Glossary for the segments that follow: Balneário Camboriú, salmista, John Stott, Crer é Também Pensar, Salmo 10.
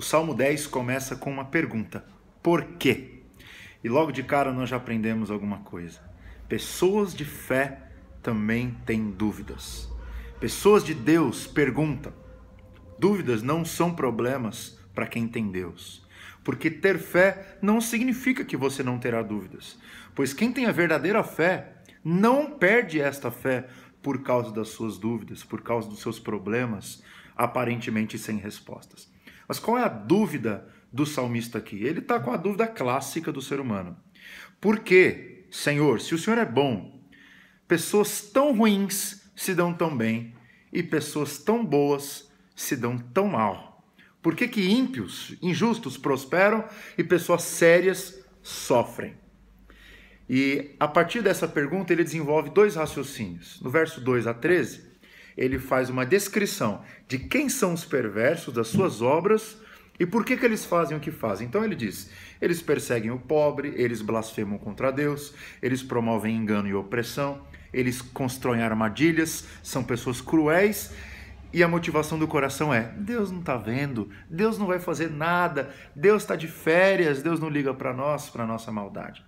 O Salmo 10 começa com uma pergunta: por quê? E logo de cara nós já aprendemos alguma coisa. Pessoas de fé também têm dúvidas. Pessoas de Deus perguntam. Dúvidas não são problemas para quem tem Deus. Porque ter fé não significa que você não terá dúvidas. Pois quem tem a verdadeira fé não perde esta fé por causa das suas dúvidas, por causa dos seus problemas aparentemente sem respostas. Mas qual é a dúvida do salmista aqui? Ele está com a dúvida clássica do ser humano. Por que, Senhor, se o Senhor é bom, pessoas tão ruins se dão tão bem e pessoas tão boas se dão tão mal? Por que que ímpios, injustos prosperam e pessoas sérias sofrem? E a partir dessa pergunta ele desenvolve dois raciocínios. No verso 2 a 13, ele faz uma descrição de quem são os perversos, das suas obras e por que que eles fazem o que fazem. Então ele diz: eles perseguem o pobre, eles blasfemam contra Deus, eles promovem engano e opressão, eles constroem armadilhas, são pessoas cruéis. E a motivação do coração é: Deus não está vendo, Deus não vai fazer nada, Deus está de férias, Deus não liga para nós, para a nossa maldade.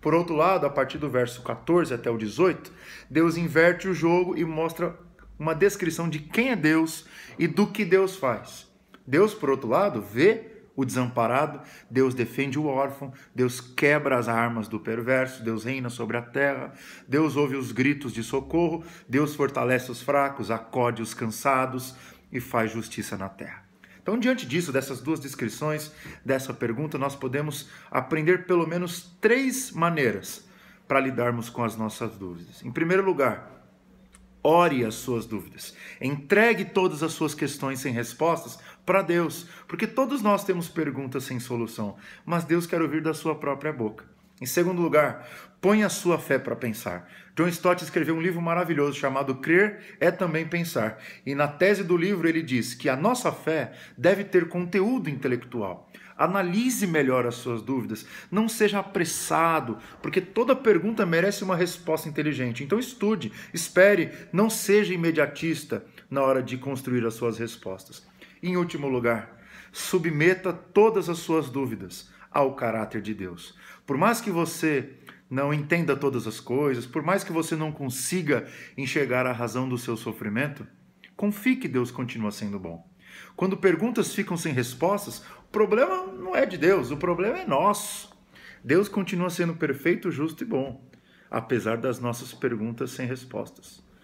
Por outro lado, a partir do verso 14 até o 18, Deus inverte o jogo e mostra uma descrição de quem é Deus e do que Deus faz. Deus, por outro lado, vê o desamparado, Deus defende o órfão, Deus quebra as armas do perverso, Deus reina sobre a terra, Deus ouve os gritos de socorro, Deus fortalece os fracos, acode os cansados e faz justiça na terra. Então, diante disso, dessas duas descrições, dessa pergunta, nós podemos aprender pelo menos três maneiras para lidarmos com as nossas dúvidas. Em primeiro lugar, ore as suas dúvidas. Entregue todas as suas questões sem respostas para Deus, porque todos nós temos perguntas sem solução, mas Deus quer ouvir da sua própria boca. Em segundo lugar, ponha a sua fé para pensar. John Stott escreveu um livro maravilhoso chamado Crer é Também Pensar. E na tese do livro ele diz que a nossa fé deve ter conteúdo intelectual. Analise melhor as suas dúvidas. Não seja apressado, porque toda pergunta merece uma resposta inteligente. Então estude, espere, não seja imediatista na hora de construir as suas respostas. E, em último lugar, submeta todas as suas dúvidas ao caráter de Deus. Por mais que você não entenda todas as coisas, por mais que você não consiga enxergar a razão do seu sofrimento, confie que Deus continua sendo bom. Quando perguntas ficam sem respostas, o problema não é de Deus, o problema é nosso. Deus continua sendo perfeito, justo e bom, apesar das nossas perguntas sem respostas.